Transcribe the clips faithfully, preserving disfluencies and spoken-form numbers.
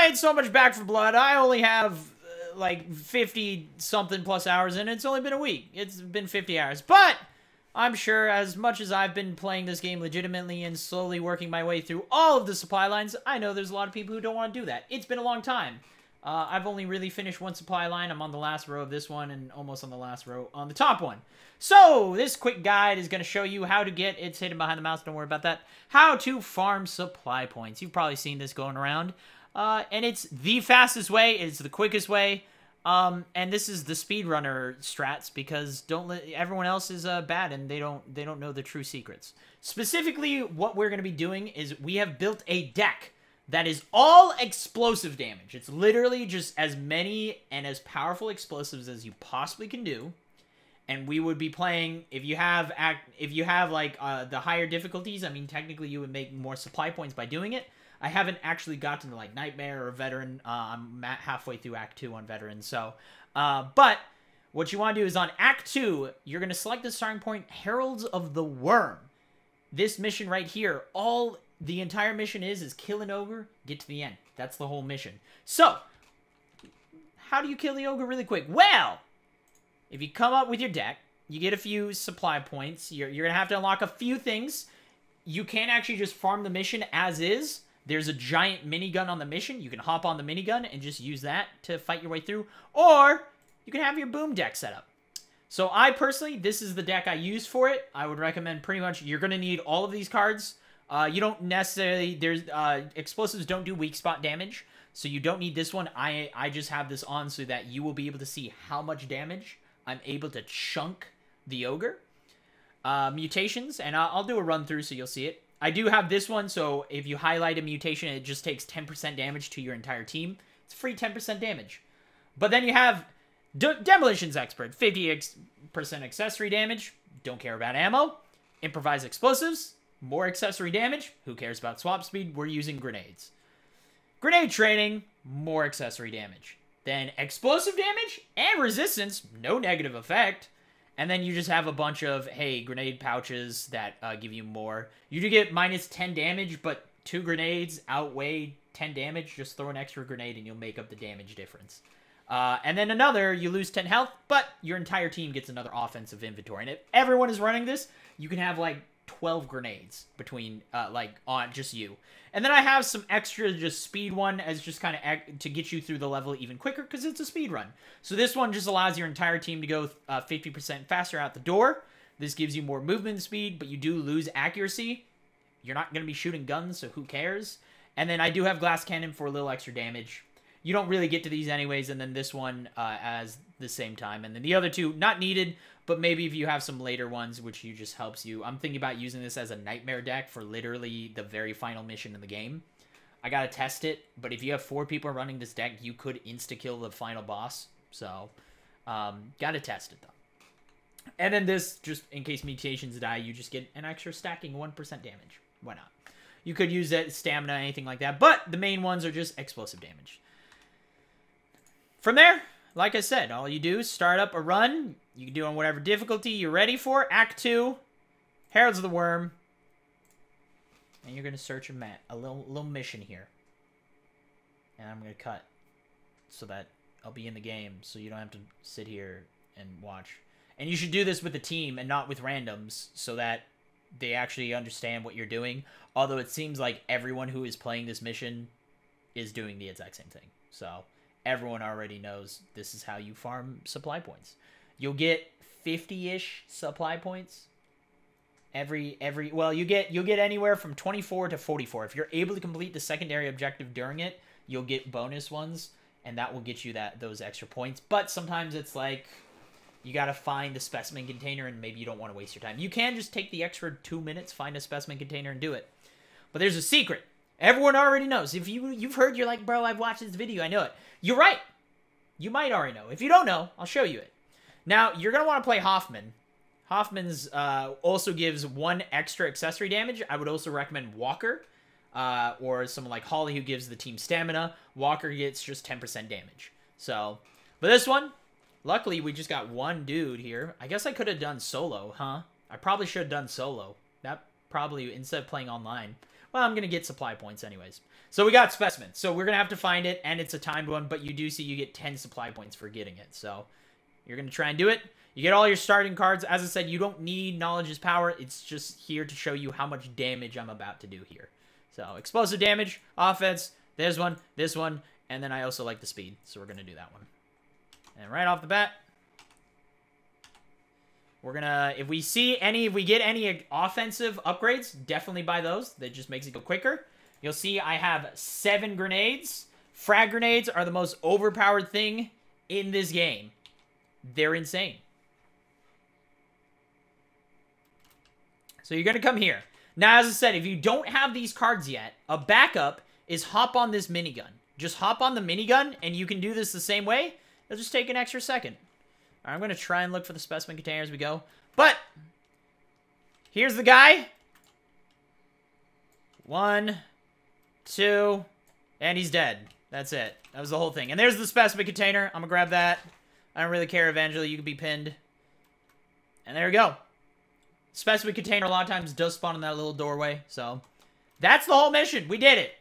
played so much Back four Blood. I only have uh, like fifty something plus hours in it. It's only been a week. It's been fifty hours. But I'm sure as much as I've been playing this game legitimately and slowly working my way through all of the supply lines, I know there's a lot of people who don't want to do that. It's been a long time. Uh, I've only really finished one supply line. I'm on the last row of this one and almost on the last row on the top one. So, this quick guide is going to show you how to get... It's hidden behind the mouse. Don't worry about that. How to farm supply points. You've probably seen this going around. Uh, and it's the fastest way. It's the quickest way. Um, and this is the speedrunner strats because don't let, everyone else is uh, bad and they don't, they don't know the true secrets. Specifically, what we're going to be doing is we have built a deck that is all explosive damage. It's literally just as many and as powerful explosives as you possibly can do. And we would be playing, if you have, act, if you have like uh, the higher difficulties, I mean, technically you would make more supply points by doing it. I haven't actually gotten to like Nightmare or Veteran. Uh, I'm halfway through Act two on Veteran. So, uh, but what you want to do is on Act two, you're going to select the starting point, Heralds of the Worm. This mission right here, all... The entire mission is, is kill an ogre, get to the end. That's the whole mission. So, how do you kill the ogre really quick? Well, if you come up with your deck, you get a few supply points. You're, you're going to have to unlock a few things. You can't actually just farm the mission as is. There's a giant minigun on the mission. You can hop on the minigun and just use that to fight your way through. Or, you can have your boom deck set up. So, I personally, this is the deck I use for it. I would recommend pretty much, you're going to need all of these cards. Uh, you don't necessarily, there's, uh, explosives don't do weak spot damage, so you don't need this one. I, I just have this on so that you will be able to see how much damage I'm able to chunk the ogre. Uh, mutations, and I'll, I'll do a run through so you'll see it. I do have this one, so if you highlight a mutation, it just takes ten percent damage to your entire team. It's free ten percent damage. But then you have De- Demolitions Expert, fifty percent accessory damage, don't care about ammo, improvised explosives, more accessory damage. Who cares about swap speed? We're using grenades. Grenade training. More accessory damage. Then explosive damage and resistance. No negative effect. And then you just have a bunch of, hey, grenade pouches that uh, give you more. You do get minus ten damage, but two grenades outweigh ten damage. Just throw an extra grenade and you'll make up the damage difference. Uh, and then another, you lose ten health, but your entire team gets another offensive inventory. And if everyone is running this, you can have like twelve grenades between uh like on just you. And then I have some extra just speed one as just kind of to get you through the level even quicker because it's a speed run. So this one just allows your entire team to go uh, fifty percent faster out the door. This gives you more movement speed, but you do lose accuracy. You're not going to be shooting guns, so who cares? And then I do have glass cannon for a little extra damage. You don't really get to these anyways. And then this one uh as the same time, and then the other two not needed, but maybe if you have some later ones, which you just helps you. I'm thinking about using this as a nightmare deck for literally the very final mission in the game. I gotta test it, but if you have four people running this deck, you could insta-kill the final boss. So, um, gotta test it though. And then this, just in case mutations die, you just get an extra stacking one percent damage. Why not? You could use that stamina, anything like that, but the main ones are just explosive damage. From there, like I said, all you do is start up a run. You can do it on whatever difficulty you're ready for. Act two, Heralds of the Worm. And you're going to search a mat, a little, little mission here. And I'm going to cut so that I'll be in the game so you don't have to sit here and watch. And you should do this with a team and not with randoms so that they actually understand what you're doing. Although it seems like everyone who is playing this mission is doing the exact same thing. So... everyone already knows this is how you farm supply points. You'll get fifty-ish supply points every every well, you get you'll get anywhere from twenty-four to forty-four. If you're able to complete the secondary objective during it, you'll get bonus ones, and that will get you that those extra points. But sometimes it's like you got to find a specimen container and maybe you don't want to waste your time. You can just take the extra two minutes, find a specimen container and do it. But there's a secret. Everyone already knows. If you, you've heard, you're like, bro, I've watched this video, I know it. You're right. You might already know. If you don't know, I'll show you it. Now, you're going to want to play Hoffman. Hoffman's uh, also gives one extra accessory damage. I would also recommend Walker uh, or someone like Holly who gives the team stamina. Walker gets just ten percent damage. So, but this one, luckily we just got one dude here. I guess I could have done solo, huh? I probably should have done solo. That probably, instead of playing online. well, I'm going to get supply points anyways. So we got specimen. So we're going to have to find it, and it's a timed one, but you do see you get ten supply points for getting it. So you're going to try and do it. You get all your starting cards. As I said, you don't need Knowledge is Power. It's just here to show you how much damage I'm about to do here. So explosive damage, offense, there's one, this one, and then I also like the speed. So we're going to do that one. And right off the bat, we're going to, if we see any, if we get any offensive upgrades, definitely buy those. That just makes it go quicker. You'll see I have seven grenades. Frag grenades are the most overpowered thing in this game. They're insane. So you're going to come here. Now, as I said, if you don't have these cards yet, a backup is hop on this minigun. Just hop on the minigun, and you can do this the same way. It'll just take an extra second. All right, I'm going to try and look for the specimen container as we go. But here's the guy. One, two, and he's dead. That's it. That was the whole thing. And there's the specimen container. I'm going to grab that. I don't really care, Evangeline. You could be pinned. And there we go. Specimen container a lot of times does spawn in that little doorway. So that's the whole mission. We did it.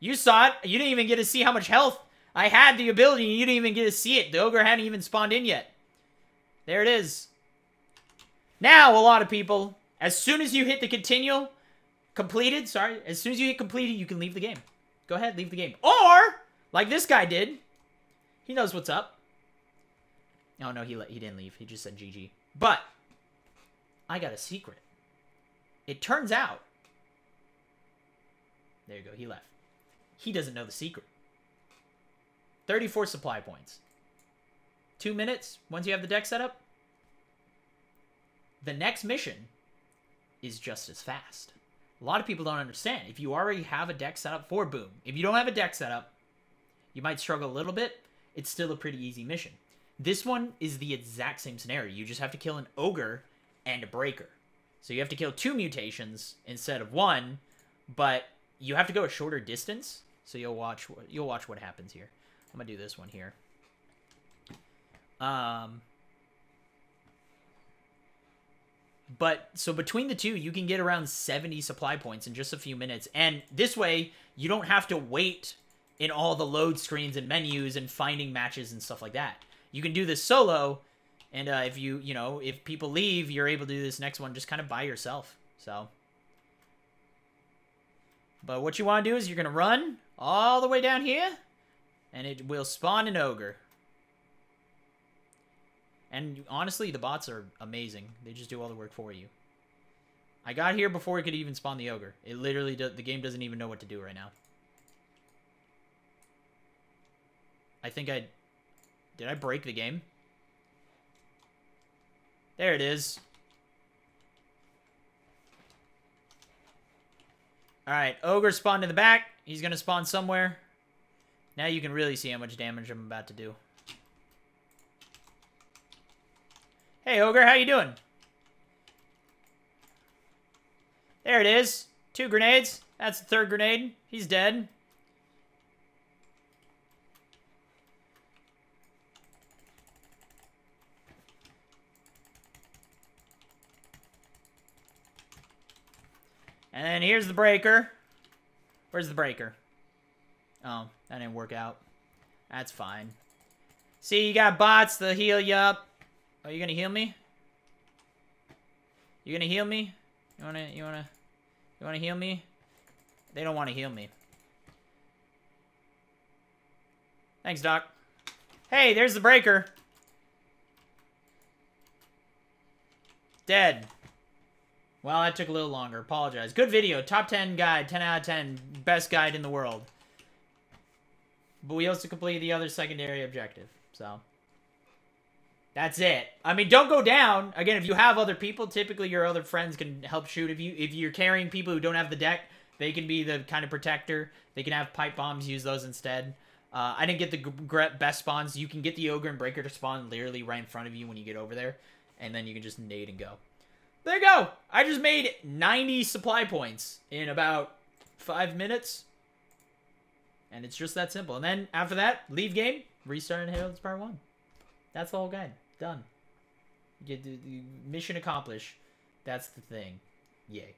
You saw it. You didn't even get to see how much health I had the ability. You didn't even get to see it. The ogre hadn't even spawned in yet. There it is. Now, a lot of people, as soon as you hit the continue, completed, sorry, as soon as you hit completed, you can leave the game. Go ahead, leave the game. Or, like this guy did, he knows what's up. Oh, no, he, let, he didn't leave. He just said G G. But I got a secret. It turns out. There you go. He left. He doesn't know the secret. thirty-four supply points. Two minutes. Once you have the deck set up. The next mission is just as fast. A lot of people don't understand. If you already have a deck set up for Boom. If you don't have a deck set up, you might struggle a little bit. It's still a pretty easy mission. This one is the exact same scenario. You just have to kill an ogre and a breaker. So you have to kill two mutations instead of one, but you have to go a shorter distance. So you'll watch what you'll watch what happens here. I'm gonna do this one here. Um But so between the two, you can get around seventy supply points in just a few minutes. And this way, you don't have to wait in all the load screens and menus and finding matches and stuff like that. You can do this solo. And uh, if you, you know, if people leave, you're able to do this next one just kind of by yourself. So, but what you want to do is you're going to run all the way down here, and it will spawn an ogre. And honestly, the bots are amazing. They just do all the work for you. I got here before it could even spawn the ogre. It literally, do the game doesn't even know what to do right now. I think I, did I break the game? There it is. Alright, ogre spawned in the back. He's going to spawn somewhere. Now you can really see how much damage I'm about to do. Hey, ogre, how you doing? There it is. Two grenades. That's the third grenade. He's dead. And here's the breaker. Where's the breaker? Oh, that didn't work out. That's fine. See, you got bots that'll heal you up. Oh, you gonna heal me? You gonna heal me? You wanna, you wanna, you wanna heal me? They don't wanna heal me. Thanks, Doc. Hey, there's the breaker. Dead. Well, that took a little longer. Apologize. Good video. Top ten guide. ten out of ten. Best guide in the world. But we also completed the other secondary objective. So, that's it. I mean, don't go down. Again, if you have other people, typically your other friends can help shoot. If, you, if you're carrying people who don't have the deck, they can be the kind of protector. They can have pipe bombs. Use those instead. Uh, I didn't get the best spawns. You can get the ogre and breaker to spawn literally right in front of you when you get over there. And then you can just nade and go. There you go. I just made ninety supply points in about five minutes. And it's just that simple. And then after that, leave game, restart in Heralds Part one. That's the whole game. Done. You do, you, mission accomplished. That's the thing. Yay.